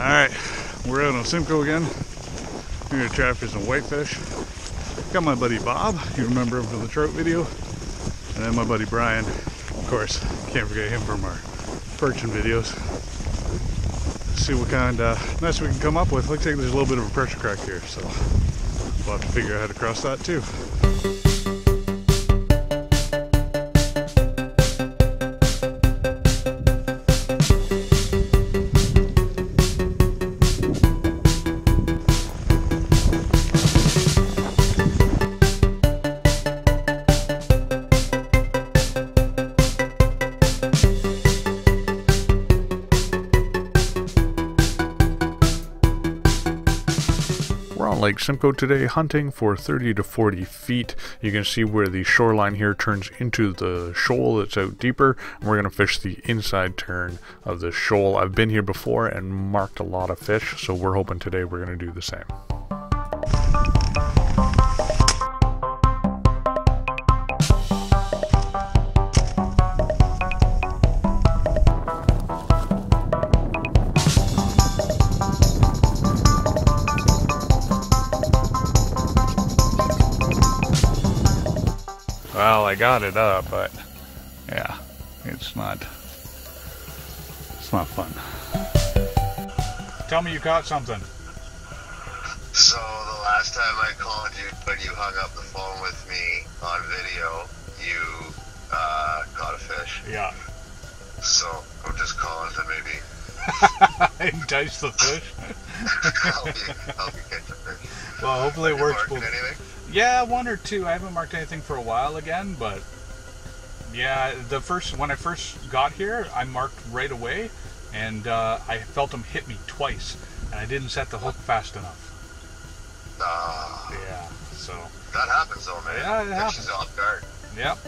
Alright, we're out on Simcoe again. We're going to try for some whitefish. Got my buddy Bob, you remember him from the trout video. And then my buddy Bryan, of course, can't forget him from our perching videos. Let's see what kind of nets we can come up with. Looks like there's a little bit of a pressure crack here, so we'll have to figure out how to cross that too. Lake Simcoe today, hunting for 30 to 40 feet. You can see where the shoreline here turns into the shoal that's out deeper, and we're going to fish the inside turn of the shoal. I've been here before and marked a lot of fish, so we're hoping today we're going to do the same. Well, I got it up, but yeah, it's not fun. Tell me you caught something. So the last time I called you, when you hung up the phone with me on video, you caught a fish. Yeah. So I'm just calling to maybe entice the fish. help you catch the fish. Well, hopefully it works. Yeah, one or two. I haven't marked anything for a while again, but yeah, when I first got here, I marked right away, and I felt them hit me twice, and I didn't set the hook fast enough. Yeah, so that happens, though, man. Yeah, it happens. She's off guard. Yep.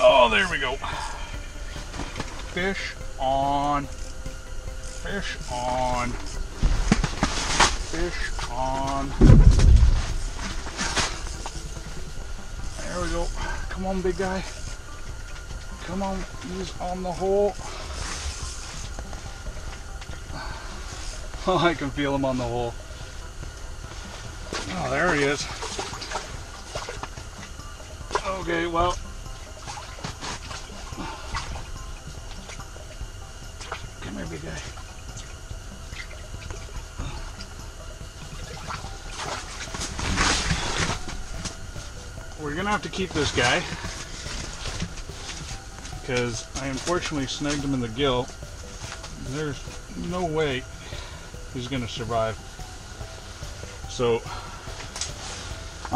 Oh, there we go. Fish on. There we go. Come on, big guy. Come on, he's on the hole. Oh, I can feel him on the hole. Oh, there he is. Okay, well. Every day. We're gonna have to keep this guy because I unfortunately snagged him in the gill. There's no way he's gonna survive. So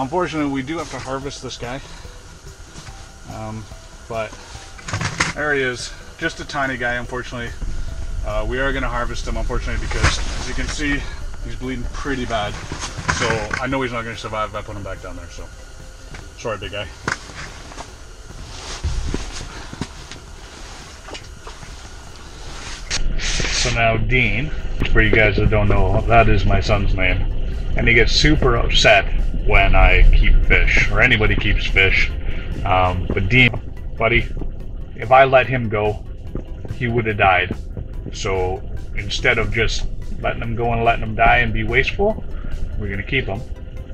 unfortunately we do have to harvest this guy, but there he is, just a tiny guy. Unfortunately we are going to harvest him, unfortunately, because as you can see, he's bleeding pretty bad. So I know he's not going to survive if I put him back down there. So sorry, big guy. So now Dean, for you guys that don't know, that is my son's name, and he gets super upset when I keep fish or anybody keeps fish. But Dean, buddy, if I let him go, he would have died. So instead of just letting him go and letting him die and be wasteful, we're going to keep him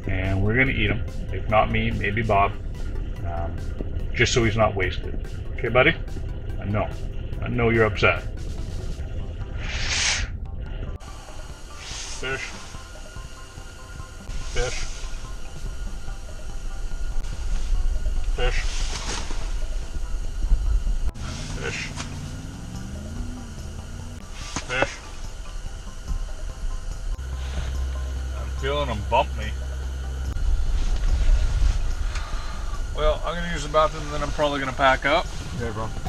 and we're going to eat him. If not me, maybe Bob, just so he's not wasted. Okay, buddy? I know you're upset. Fish. I'm feeling them bump me. Well, I'm going to use the bathroom and then I'm probably going to pack up. Yeah, bro.